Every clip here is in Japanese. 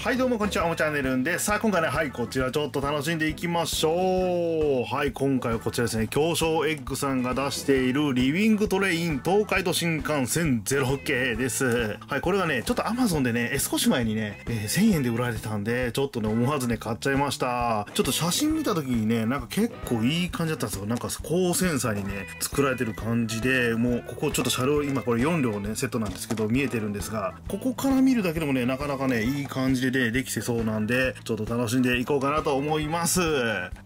はいどうもこんにちは、おもちゃんねるんで、さあ今回ね、はい、こちらちょっと楽しんでいきましょう。はい、今回はこちらですね、京商エッグさんが出しているリビングトレイン東海道新幹線0系です。はい、これがね、ちょっと Amazon でね、少し前にね、1000円で売られてたんで、ちょっとね、思わずね、買っちゃいました。ちょっと写真見た時にね、なんか結構いい感じだったんですよ。なんか高精細にね、作られてる感じで、もうここちょっと車両、今これ4両ね、セットなんですけど、見えてるんですが、ここから見るだけでもね、なかなかね、いい感じで、できてそうなんで、ちょっと楽しんでいこうかなと思います。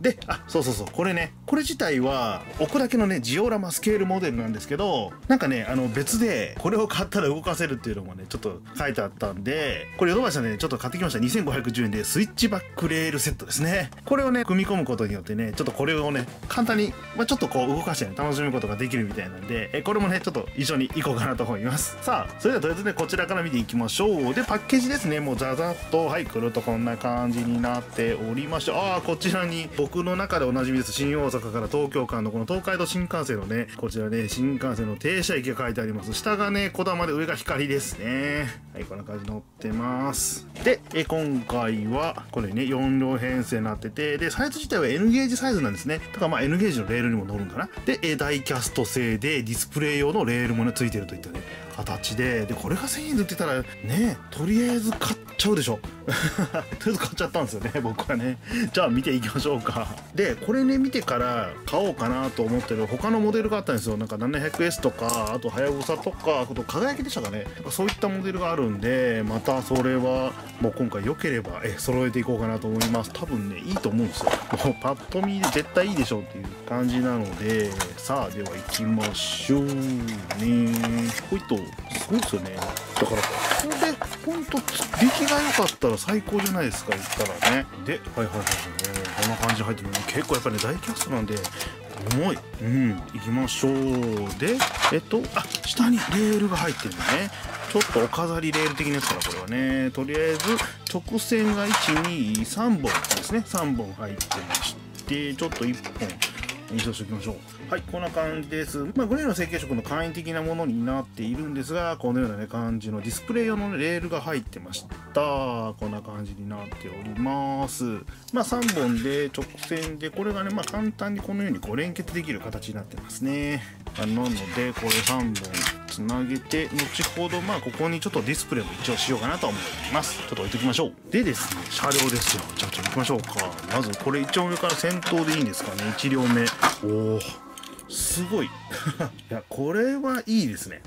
で、あ、そうそうそう、これね、これ自体は置くだけのね、ジオラマスケールモデルなんですけど、なんかね、別でこれを買ったら動かせるっていうのもね、ちょっと書いてあったんで、これヨドバシさんね、ちょっと買ってきました。2510円でスイッチバックレールセットですね。これをね、組み込むことによってね、ちょっとこれをね、簡単に、まあ、ちょっとこう動かしてね、楽しむことができるみたいなんで、これもね、ちょっと一緒に行こうかなと思います。さあ、それではとりあえずね、こちらから見ていきましょう。で、パッケージですね、もうザザッとはい、来るとこんな感じになっておりまして、ああ、こちらに僕の中でおなじみです。新大阪から東京間のこの東海道新幹線のね、こちらね、新幹線の停車駅が書いてあります。下がね、こだまで上が光ですね。はい、こんな感じ乗ってます。で、今回は、これね、4両編成になってて、で、サイズ自体は N ゲージサイズなんですね。だからまあ N ゲージのレールにも乗るんかな。で、ダイキャスト製で、ディスプレイ用のレールもね、ついてるといったね、形で、で、これが1000円で売ってたら、ね、とりあえず買っちゃうでしょ。とりあえず買っちゃったんですよね、僕はね。じゃあ見ていきましょうか。で、これね、見てから買おうかなと思ってる他のモデルがあったんですよ。なんか 700S とか、あとはやぶさとか、あと輝きでしたかね。そういったモデルがあるんで、またそれはもう今回良ければ揃えていこうかなと思います。多分ね、いいと思うんですよ。もうパッと見で絶対いいでしょうっていう感じなので、さあ、では行きましょうね。ほいと、すごいですよね。だから、これで、ほんと、出来が良かったら最高じゃないですか、言ったらね。で、はいはいはい、こんな感じで入ってる。結構やっぱりね、大キャストなんで、重い。うん、行きましょう。で、あ、下にレールが入ってるのね。ちょっとお飾りレール的なやつから、これはね、とりあえず、直線が1、2、3本ですね。3本入ってまして、ちょっと1本、印象しておきましょう。はい、こんな感じです。まあ、グレーの成型色の簡易的なものになっているんですが、このような、ね、感じのディスプレイ用の、ね、レールが入ってました。こんな感じになっております。まあ、3本で直線で、これがね、まあ、簡単にこのようにこう連結できる形になってますね。なので、これ3本つなげて、後ほど、まあ、ここにちょっとディスプレイも一応しようかなと思います。ちょっと置いときましょう。でですね、車両ですよ。じゃあ、ちょっと行きましょうか。まず、これ一応上から先頭でいいんですかね。1両目。おー、すごい。いや、これはいいですね。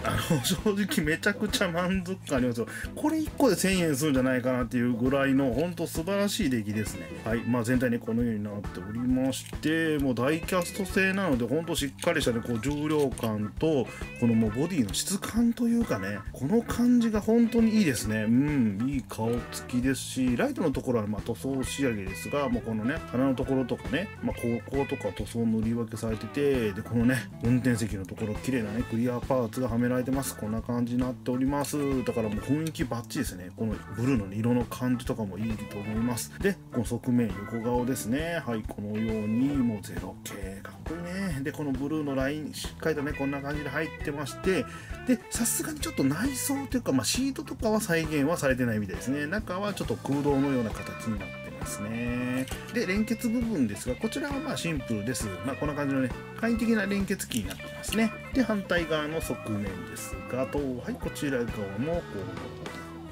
正直めちゃくちゃ満足感ありますよ。これ1個で1000円するんじゃないかなっていうぐらいの、ほんと素晴らしい出来ですね。はい。まあ全体にこのようになっておりまして、もうダイキャスト製なので、ほんとしっかりしたね、こう重量感と、このもうボディの質感というかね、この感じが本当にいいですね。うん、いい顔つきですし、ライトのところはまあ塗装仕上げですが、もうこのね、鼻のところとかね、まあこことか塗装塗り分けされてて、で、このね、運転席のところ綺麗なねクリアパーツがはめられてます。こんな感じになっております。だからもう雰囲気バッチリですね。このブルーの色の感じとかもいいと思います。で、この側面横顔ですね。はい、このようにもうゼロ系かっこいいね。で、このブルーのラインしっかりとねこんな感じで入ってまして、で、さすがにちょっと内装というか、まあ、シートとかは再現はされてないみたいですね。中はちょっと空洞のような形になってますね。で、連結部分ですが、こちらはまあシンプルです。まあ、こんな感じのね、簡易的な連結キーになってますね。で、反対側の側面ですが、と、はい、こちら側もこ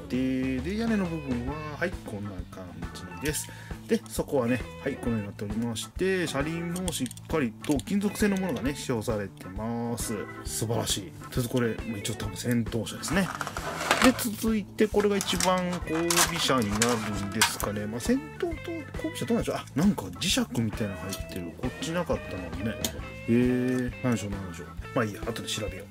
うで、屋根の部分は、はい、こんな感じです。で、そこはね、はい、このようになっておりまして、車輪もしっかりと金属製のものがね、使用されてます。素晴らしい。とりあえずこれ、一応多分先頭車ですね。で、続いて、これが一番後尾車になるんですかね。まあ、先頭と後尾車どうなんでしょう。あ、なんか磁石みたいなの入ってる。こっちなかったのにね。なんでしょう、なんでしょう。まあいいや、後で調べよ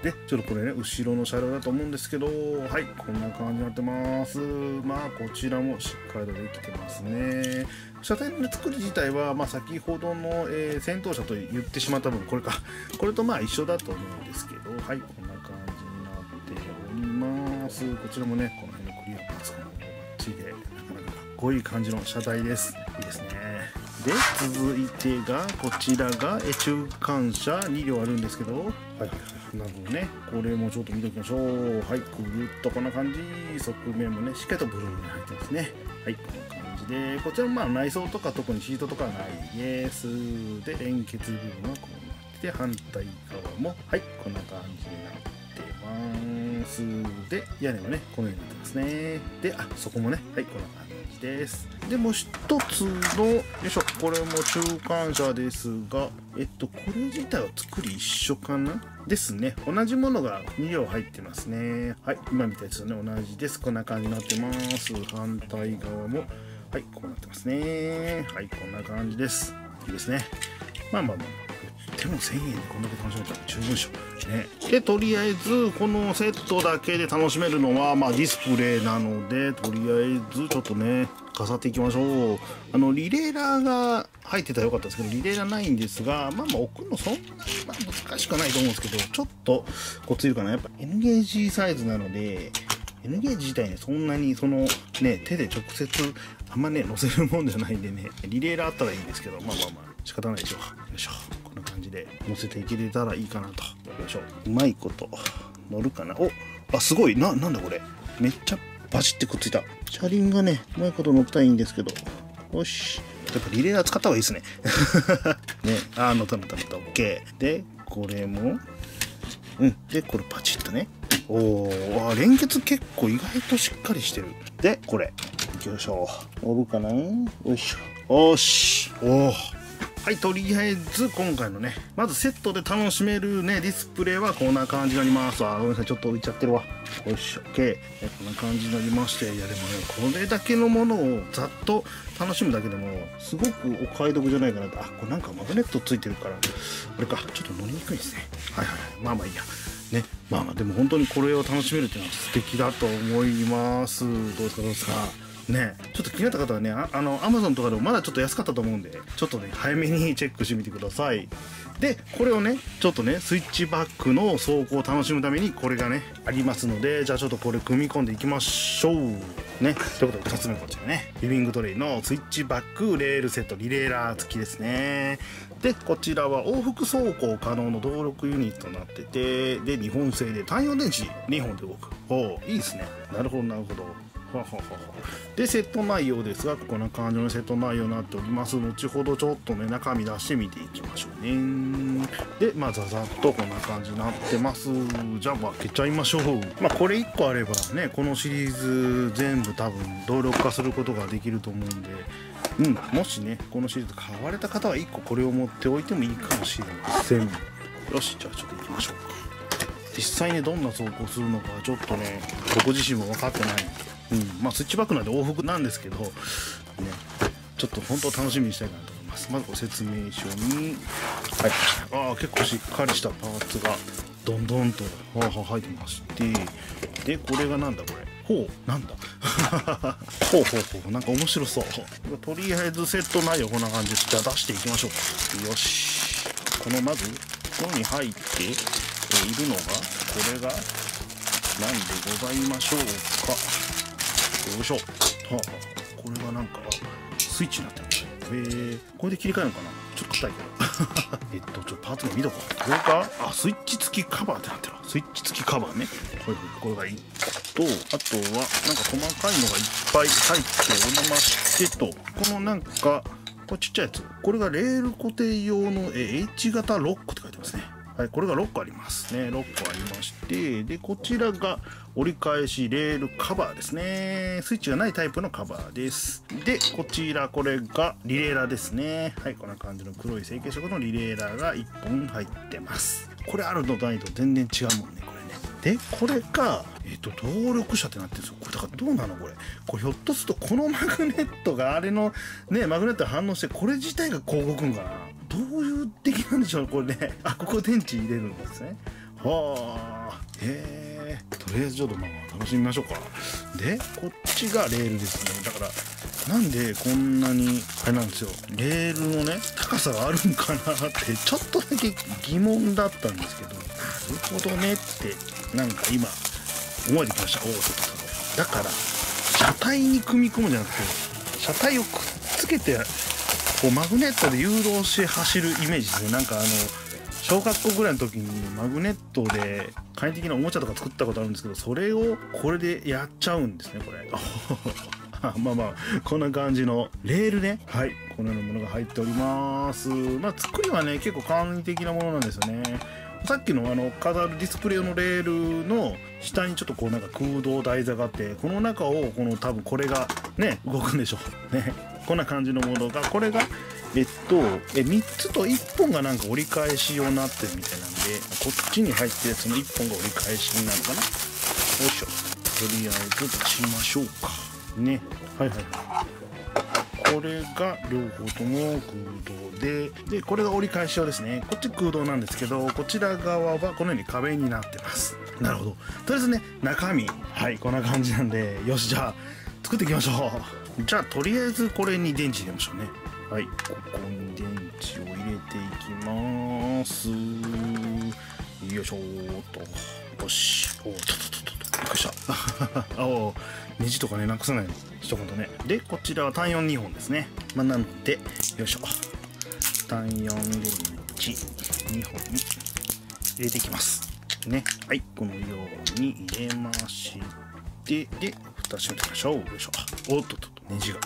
う。で、ちょっとこれね、後ろの車両だと思うんですけど、はい、こんな感じになってます。まあ、こちらもしっかりとできてますね。車体の作り自体は、まあ、先ほどの、先頭車と言ってしまった分、これか。これとまあ一緒だと思うんですけど、はい、こんな感じになっております。こちらもね、この辺のクリアパーツがバッチリで、なかなかかっこいい感じの車体です。いいですね。で、続いてがこちらが中間車2両あるんですけど、はいはいはい。なるほどね。これもちょっと見ておきましょう。はい、ぐるっとこんな感じ。側面もね、しっかりとブルーに入ってますね。はい、こんな感じで、こちらもまあ内装とか特にシートとかはないです。で、連結部分はこうなってて、反対側も、はい、こんな感じになってます。で、屋根はね、このようになってますね。で、あ、そこもね、はい、こんな感じです。で、もう一つの、よいしょ、これも中間車ですが、これ自体は作り一緒かなですね。同じものが2両入ってますね。はい、今みたいですよね。同じです。こんな感じになってます。反対側も、はい、こうなってますね。はい、こんな感じです。いいですね。まあまあまあ。でも1000円でこんだけ楽しめたら十分でしょね。で、とりあえずこのセットだけで楽しめるのは、まあ、ディスプレイなので、とりあえずちょっとね飾っていきましょう。リレーラーが入ってたらよかったですけど、リレーラーないんですが、まあまあ置くのそんなにまあ難しくないと思うんですけど、ちょっとコツいるかな。やっぱ N ゲージサイズなので、N ゲージ自体ね、そんなにそのね手で直接あんまね乗せるもんじゃないんでね、リレーラーあったらいいんですけど、まあまあまあ仕方ないでしょう。よいしょ、こんな感じで乗せていけれたらいいかなと。よいしょ、うまいこと乗るかな。おあ、すごいな、なんだこれ、めっちゃバチってくっついた。車輪がねうまいこと乗ったらいいんですけど、よし、やっぱリレーラー使った方がいいですねね、あー乗った乗った乗った、オッケー。でこれも、うん、でこれパチッとね。おお、連結結構意外としっかりしてる。でこれ、よいしょ、乗るかな。よいしょ、よし、おお、はい、とりあえず今回のね、まずセットで楽しめるねディスプレイはこんな感じになります。あ、ごめんなさい、ちょっと浮いちゃってるわ。よし、オッケー。こんな感じになりまして、いやでもね、これだけのものをざっと楽しむだけでもすごくお買い得じゃないかなと。あ、これなんかマグネットついてるから、これか、ちょっと乗りにくいですね。はいはい、まあまあいいやね。まあまあ、でも本当にこれを楽しめるっていうのは素敵だと思います。どうですかどうですかね、ちょっと気になった方はね、Amazon とかでもまだちょっと安かったと思うんで、ちょっとね早めにチェックしてみてください。でこれをねちょっとねスイッチバックの走行を楽しむためにこれがねありますので、じゃあちょっとこれ組み込んでいきましょうね。ということで2つ目こちらね、リビングトレイのスイッチバックレールセットリレーラー付きですね。でこちらは往復走行可能の動力ユニットになってて、で日本製で単4電池2本で動く。おお、いいですね。なるほどなるほど。でセット内容ですが、こんな感じのセット内容になっております。後ほどちょっとね中身出してみていきましょうね。でまあざざっとこんな感じになってます。じゃあ開けちゃいましょう。まあこれ1個あればね、このシリーズ全部多分動力化することができると思うんで、うん、もしねこのシリーズ買われた方は1個これを持っておいてもいいかもしれません。よし、じゃあちょっと行きましょうか。実際ねどんな走行するのかちょっとね僕自身も分かってない。うん、まあスイッチバックなんで往復なんですけど、ね、ちょっと本当楽しみにしたいなと思います。まずご説明書に、はい、ああ結構しっかりしたパーツがどんどんと入ってまして、でこれがなんだこれ、ほう、なんだほうほうほう、なんか面白そう。とりあえずセット内容こんな感じです。じゃあ出していきましょう。よし、このまずここに入っているのが、これが何でございましょうか。よいしょ、はあ、これがなんかスイッチになってるんだね。これで切り替えるのかな。ちょっと硬いけどちょっとパーツも見とこう。これか、あ、スイッチ付きカバーってなってる。スイッチ付きカバーね。これが1個と、あとはなんか細かいのがいっぱい入っておりましてと、このなんかこれちっちゃいやつ、これがレール固定用の H 型ロックって書いてますね。はい、これが6個ありますね。6個ありまして、でこちらが折り返しレールカバーですね。スイッチがないタイプのカバーです。でこちら、これがリレーラーですね。はい、こんな感じの黒い成型色のリレーラーが1本入ってます。これあるのとないと全然違うもんね、これね。でこれが動力車ってなってるんですよ。これだからどうなのこれ。これひょっとするとこのマグネットがあれのねマグネットが反応して、これ自体がこう動くんかな。どういう的なんでしょうこれね。あ、ここ電池入れるんですね。はあ、へえ。とりあえずちょっとまあ楽しみましょうか。でこっちがレールですね。だからなんでこんなにあれなんですよ、レールのね高さがあるんかなってちょっとだけ疑問だったんですけど、なるほどねってなんか今思えてきました。おお、ちょっとだから車体に組み込むんじゃなくて、車体をくっつけてこうマグネットで誘導して走るイメージですね。なんか小学校ぐらいの時にマグネットで簡易的なおもちゃとか作ったことあるんですけど、それをこれでやっちゃうんですね、これ。まあまあこんな感じのレールね、はい、このようなものが入っております。まあ作りはね結構簡易的なものなんですよね。さっきの飾るディスプレイのレールの下にちょっとこうなんか空洞台座があって、この中をこの多分これがね動くんでしょうね。こんな感じのものが、これが3つと1本がなんか折り返し用になってるみたいなんで、こっちに入ってその1本が折り返しになるかな。よいしょ、とりあえず出しましょうかね。はいはいはい、これが両方とも空洞で、これが折り返し用ですね。こっち空洞なんですけど、こちら側はこのように壁になってます。なるほど。とりあえずね、中身はいこんな感じなんで、よし、じゃあ作っていきましょう。じゃあとりあえずこれに電池入れましょうね。はい、ここに電池を入れていきます。よいしょーっと、よし、おーっとっとびっくりした。おー、ネジとかねなくさないの一言ね。でこちらは単42本ですね。まあ、なのでよいしょ、単4電池2本に入れていきますね。はい、このように入れまして、で蓋閉めてみましょう。よいしょ、おっとっとネジが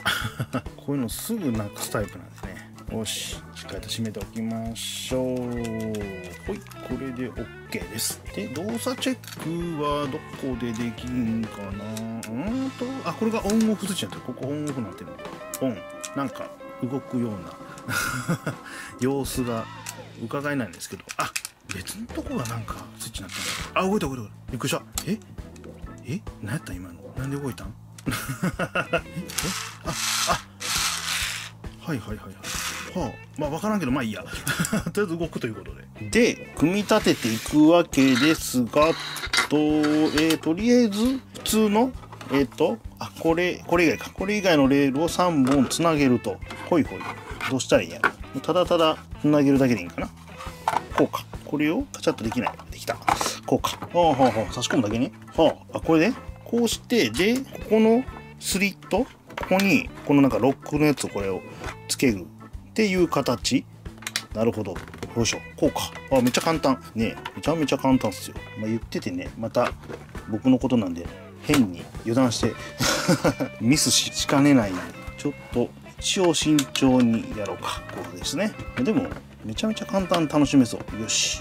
こういうのすぐなくすタイプなんですね。よし、しっかりと締めておきましょう。ほい、これで OK です。で動作チェックはどこでできんかな。あ、これがオンオフスイッチになってる。ここオンオフになってる。オン、なんか動くような様子が伺えないんですけど、あ、別のとこがなんかスイッチになってる。あ、動いた動いた動いた、びっくりした。え何やった今の、なんで動いたんはいはいはいはい、はあ、まあ分からんけどまあいいやとりあえず動くということで、組み立てていくわけですが、とりあえず普通のこれ以外か、これ以外のレールを3本つなげると、ほいほい、どうしたらいいや、ただただつなげるだけでいいんかな。こうか、これをカチャッとできない、できた、こうか、差し込むだけね。あ、これで、ね、こうして、でここのスリット、ここにこのなんかロックのやつをこれをつけるっていう形。なるほど。よいしょ。こうか。あ、めっちゃ簡単。ねえ、めちゃめちゃ簡単っすよ。まあ、言っててね、また僕のことなんで、変に油断して、ミスしかねないので、ちょっと一応慎重にやろうか。こうですね。でも、めちゃめちゃ簡単に楽しめそう。よし。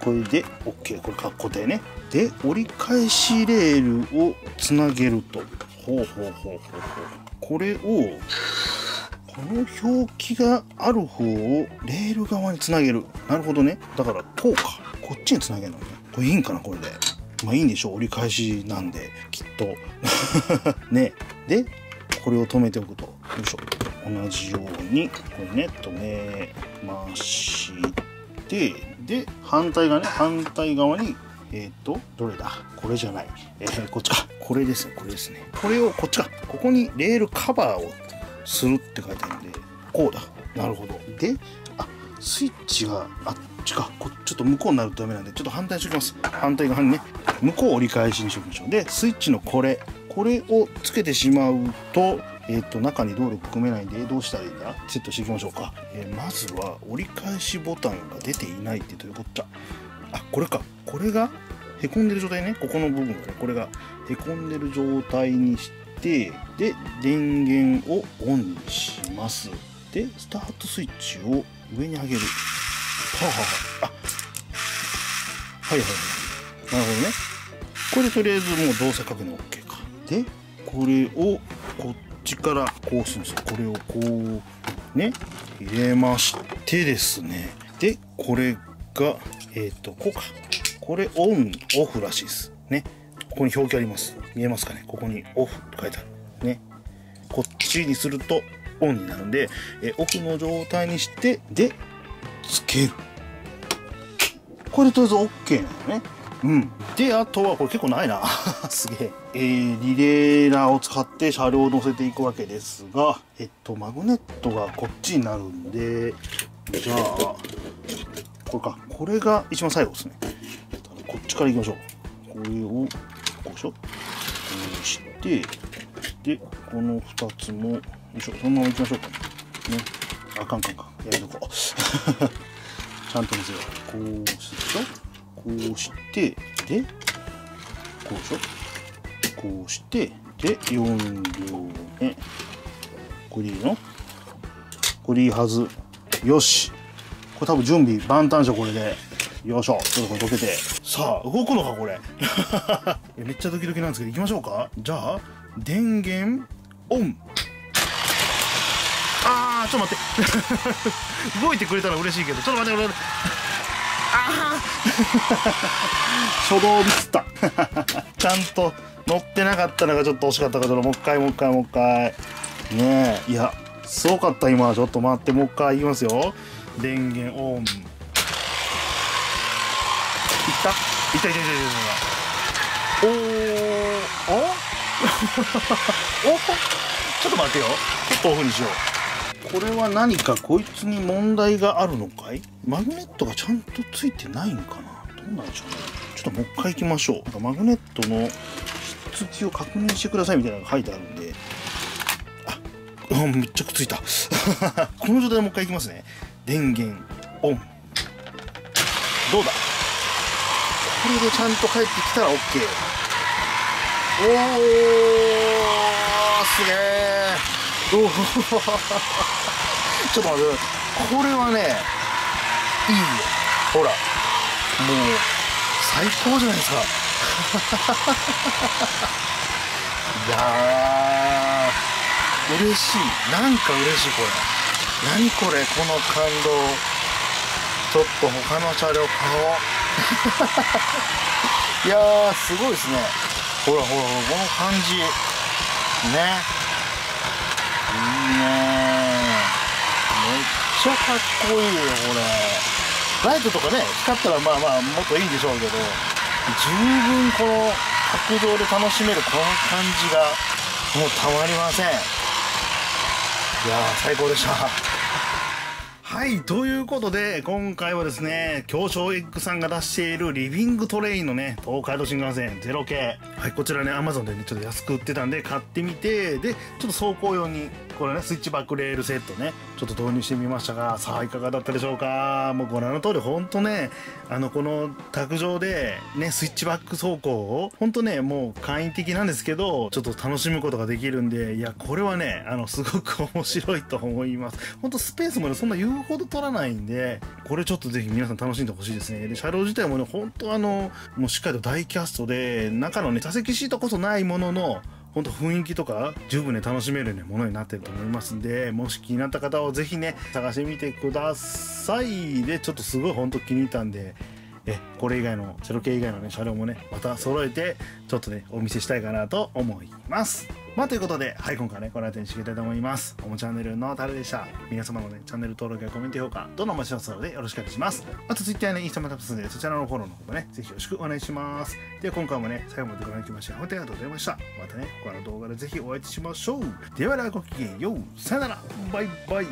これで OK。これかっこでね。で、折り返しレールをつなげると。ほうほうほうほうほう。これを、この表記がある方をレール側につなげる。なるほどね。だからこうか。こっちにつなげるのね。これいいんかな、これで。まあいいんでしょう。折り返しなんで、きっと。ね。で、これを止めておくと。よいしょ。同じように、これね、止めまして、で、反対側ね、反対側に、どれだ？これじゃない。こっちか。これですね、これですね。これをこっちか。ここにレールカバーをするって書いてあるんで、こうだ。なるほど。で、あ、スイッチがあっちか。ちょっと向こうになるとダメなんで、ちょっと反対にしておきます。反対側にね、向こうを折り返しにしておきましょう。で、スイッチのこれをつけてしまうと、中に動力組めないんで、どうしたらいいんだ？セットしていきましょうか。まずは折り返しボタンが出ていないってどういうことだ？あ、これか。これがへこんでる状態ね。ここの部分がね、これがへこんでる状態にして、で、電源をオンにします。で、スタートスイッチを上に上げる。あ、はいはいはい。なるほどね。これでとりあえずもう動作確認 OK か。で、これをこっちからこうするんですよ。これをこうね、入れましてですね。で、これが、こうか。これオン、オフらしいです。ね。ここに表記あります。見えますかね？ここにオフって書いてある。ね。こっちにするとオンになるんで、オフの状態にして、で、つける。これでとりあえず OK なのね。うん。で、あとは、これ結構ないな。すげえ。リレーラーを使って車両を乗せていくわけですが、マグネットがこっちになるんで、じゃあ、これか。これが一番最後ですね。こっちから行きましょう。これを、こうでしょ、こうして、で、この2つも、よいしょ、そのままいきましょうかね。あかんかんかん。やめとこう。ち3.0、こうするでしょ、こうしてでこうでしょ、こうしてで4両目、これでいいの、これでいいはず。よし、これ多分準備万端でしょ、これで。よいしょ、ちょっとこれどけて、さあ動くのかこれめっちゃドキドキなんですけど、いきましょうか。じゃあ電源オン、あーちょっと待って動いてくれたら嬉しいけど、ちょっと待って、あ初動ミスったちゃんと乗ってなかったのがちょっと惜しかったから、もう一回ねえ、いやすごかった今、ちょっと待って、もう一回いきますよ、電源オン、いった、おおちょっと待ってよ、ちょっとオフにしよう。これは何かこいつに問題があるのかい、マグネットがちゃんとついてないんかな、どうなんでしょうね。ちょっともう一回いきましょう。マグネットの質地を確認してくださいみたいなのが書いてあるんで、あ、めっちゃくっついたこの状態でもう一回いきますね、電源オン、どうだ、これでちゃんと帰ってきたら OK。 おおすげえ、おおちょっと待って、これはねいいよ、ほらもう最高じゃないですかいやー嬉しい、なんか嬉しい、これ何これ、この感動、ちょっと他の車両買おういやーすごいですね、ほらほらほら、この感じね、いいね、めっちゃかっこいいよこれ。ライトとかね光ったらまあまあもっといいんでしょうけど、十分この白道で楽しめるこの感じがもうたまりません。いやー最高でした。はい、ということで、今回はですね、京商エッグさんが出しているリビングトレインのね、東海道新幹線0系。はい、こちらね、Amazon でね、ちょっと安く売ってたんで、買ってみて、で、ちょっと走行用に、これね、スイッチバックレールセットね、ちょっと導入してみましたが、さあ、いかがだったでしょうか。もうご覧の通り、ほんとね、この卓上で、ね、スイッチバック走行を、ほんとね、もう簡易的なんですけど、ちょっと楽しむことができるんで、いや、これはね、すごく面白いと思います。ほんとスペースもね、そんな言うほど取らないんで、これちょっとぜひ皆さん楽しんでほしいですね。で、車両自体もね、ほんともうしっかりと大キャストで、中のね、座席シートこそないものの、ほんと雰囲気とか十分ね楽しめるねものになってると思いますんで、もし気になった方はぜひね探してみてください。でちょっとすごいほんと気に入ったんで、これ以外の0系以外のね車両もねまた揃えてちょっとねお見せしたいかなと思います。まあということで、はい、今回はねこの辺にしていきたいと思います。おもチャンネルのタルでした。皆様のねチャンネル登録やコメント評価どんなお待ちしてますのでよろしくお願いします。あと Twitter やねインスタもタップするのでそちらのフォローの方もねぜひよろしくお願いします。では今回もね最後までご覧いただきまして本当にありがとうございました。またね他の動画でぜひお会いしましょう。ではではごきげんよう、さよなら、バイバイ。